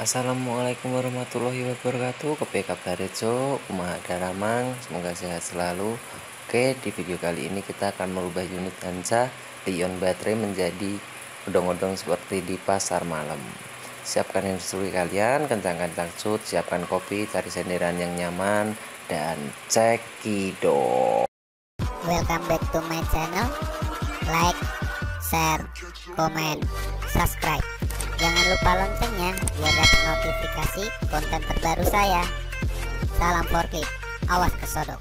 Assalamualaikum warahmatullahi wabarakatuh. Kepek kabarejo, kumaha daramang, semoga sehat selalu. Oke, di video kali ini kita akan merubah unit HANGCHA li-ion baterai menjadi odong-odong seperti di pasar malam. Siapkan instruksi kalian, kencang-kencang cut, siapkan kopi, cari senderan yang nyaman, dan cekidot. Welcome back to my channel. Like, share, comment, subscribe. Jangan lupa loncengnya biar dapat notifikasi konten terbaru saya. Salam 4K, awas kesodok.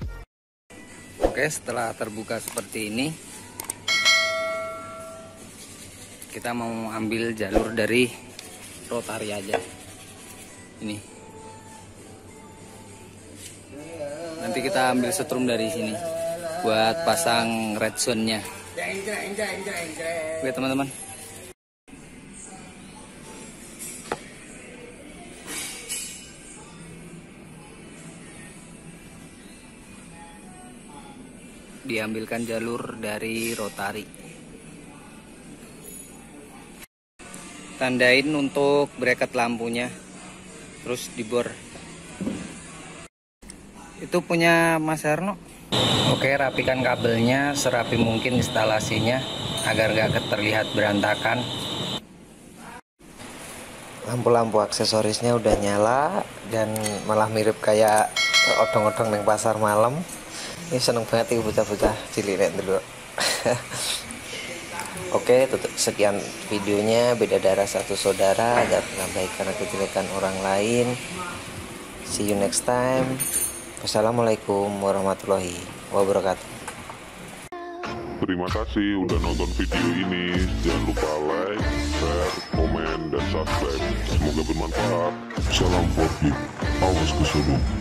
Oke, setelah terbuka seperti ini, kita mau ambil jalur dari Rotary aja. Ini. Nanti kita ambil setrum dari sini buat pasang redstone-nya. Oke teman-teman. Diambilkan jalur dari Rotary, tandain untuk bracket lampunya, terus dibor. Itu punya Mas Harno. Oke, rapikan kabelnya serapi mungkin instalasinya agar gak terlihat berantakan. Lampu-lampu aksesorisnya udah nyala dan malah mirip kayak odong-odong di pasar malam. Ini seneng banget ya bocah-bocah ciliren dulu. Oke, tutup sekian videonya. Beda darah satu saudara, gak sampai karena kejelekan orang lain. See you next time. Wassalamualaikum warahmatullahi wabarakatuh. Terima kasih udah nonton video ini. Jangan lupa like, share, komen, dan subscribe. Semoga bermanfaat. Salam 4K, awas kesodok.